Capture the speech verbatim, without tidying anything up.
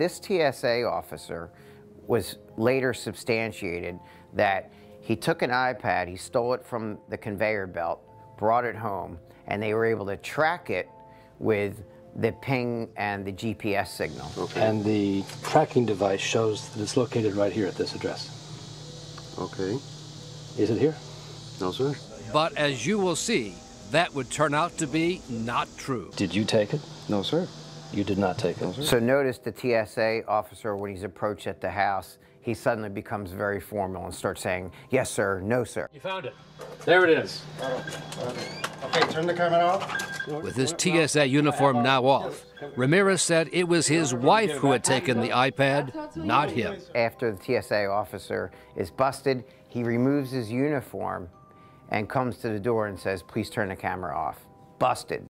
This T S A officer was later substantiated that he took an iPad, he stole it from the conveyor belt, brought it home, and they were able to track it with the ping and the G P S signal. Okay. And the tracking device shows that it's located right here at this address. Okay. Is it here? No, sir. But as you will see, that would turn out to be not true. Did you take it? No, sir. You did not take it? No, sir. So notice the T S A officer, when he's approached at the house, he suddenly becomes very formal and starts saying, yes, sir, no, sir. You found it. There it is. Okay, turn the camera off. With his T S A uniform now off, Ramirez said it was his wife who had taken the iPad, not him. After the T S A officer is busted, he removes his uniform and comes to the door and says, please turn the camera off. Busted.